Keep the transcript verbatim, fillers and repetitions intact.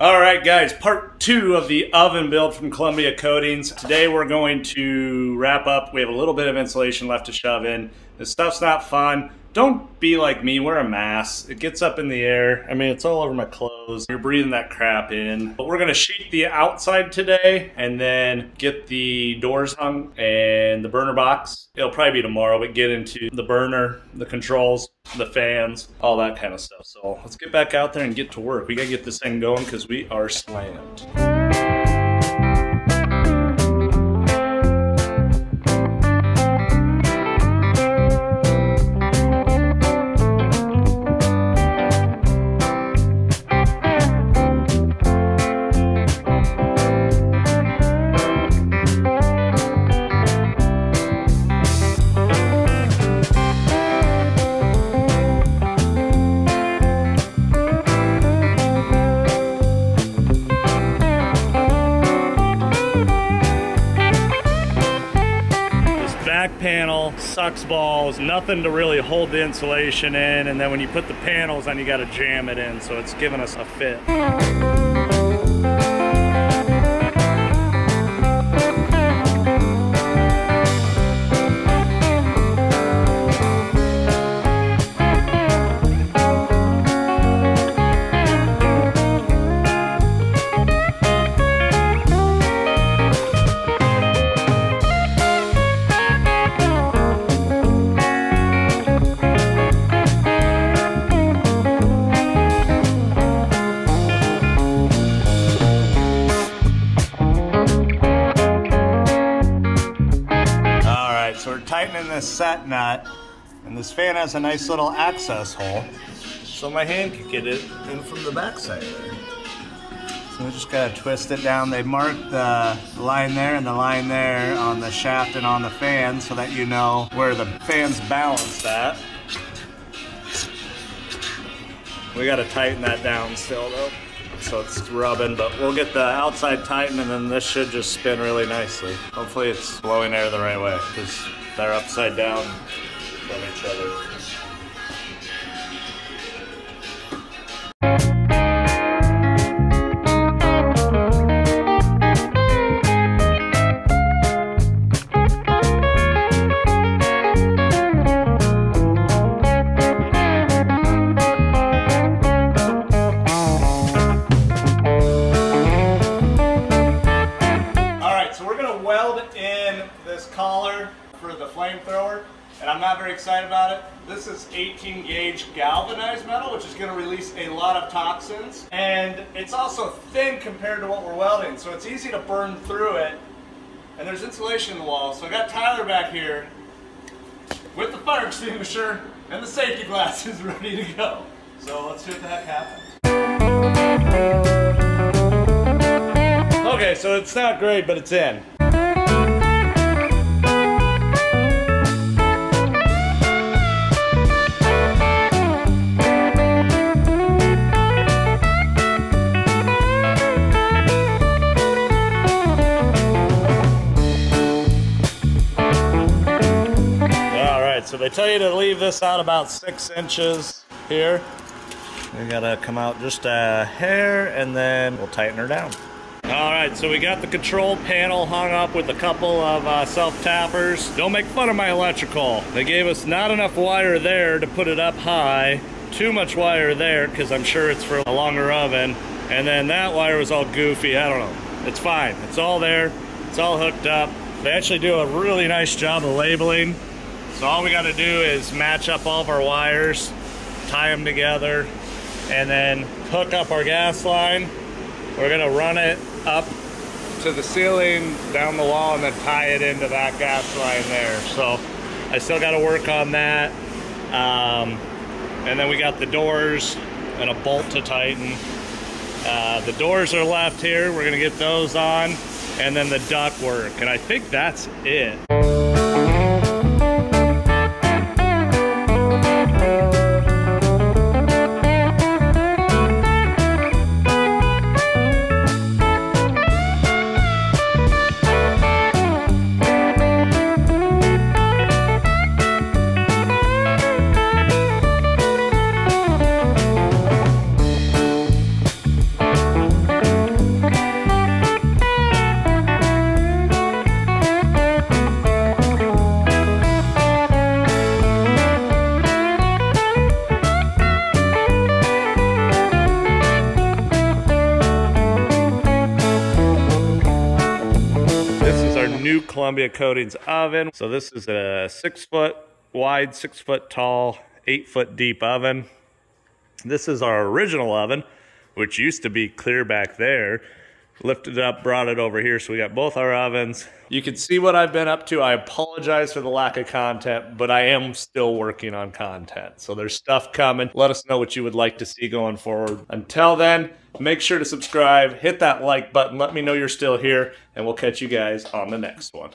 Alright guys, part two of the oven build from Columbia Coatings. Today we're going to wrap up. We have a little bit of insulation left to shove in. This stuff's not fun. Don't be like me, wear a mask. It gets up in the air. I mean, it's all over my clothes. You're breathing that crap in. But we're gonna sheet the outside today and then get the doors hung and the burner box. It'll probably be tomorrow, but get into the burner, the controls, the fans, all that kind of stuff. So let's get back out there and get to work. We gotta get this thing going because we are slammed. Panel sucks balls, nothing to really hold the insulation in, and then when you put the panels on you got to jam it in, so it's giving us a fit. Tightening this sat nut, and this fan has a nice little access hole, so my hand can get it in from the back side there. So we just gotta twist it down. They mark the line there and the line there on the shaft and on the fan so that you know where the fan's balanced at. We gotta tighten that down still though, so it's rubbing, but we'll get the outside tightened and then this should just spin really nicely. Hopefully it's blowing air the right way, because they're upside down from each other. Excited about it. This is eighteen gauge galvanized metal, which is going to release a lot of toxins, and it's also thin compared to what we're welding, so it's easy to burn through it, and there's insulation in the wall. So I got Tyler back here with the fire extinguisher and the safety glasses ready to go, so let's see what the heck happens. Okay, so it's not great, but it's in. So they tell you to leave this out about six inches here. We gotta come out just a hair and then we'll tighten her down. All right, so we got the control panel hung up with a couple of uh, self-tappers. Don't make fun of my electrical. They gave us not enough wire there to put it up high, too much wire there, because I'm sure it's for a longer oven. And then that wire was all goofy, I don't know. It's fine, it's all there, it's all hooked up. They actually do a really nice job of labeling. So all we got to do is match up all of our wires, tie them together, and then hook up our gas line. We're going to run it up to the ceiling, down the wall, and then tie it into that gas line there. So I still got to work on that. Um, and then we got the doors and a bolt to tighten. Uh, the doors are left here. We're going to get those on, and then the duct work. And I think that's it. Columbia Coatings oven. So this is a six foot wide, six foot tall, eight foot deep oven. This is our original oven, which used to be clear back there. Lifted it up, brought it over here, so we got both our ovens. You can see what I've been up to. I apologize for the lack of content, but I am still working on content. So there's stuff coming. Let us know what you would like to see going forward. Until then, make sure to subscribe, hit that like button, let me know you're still here, and we'll catch you guys on the next one.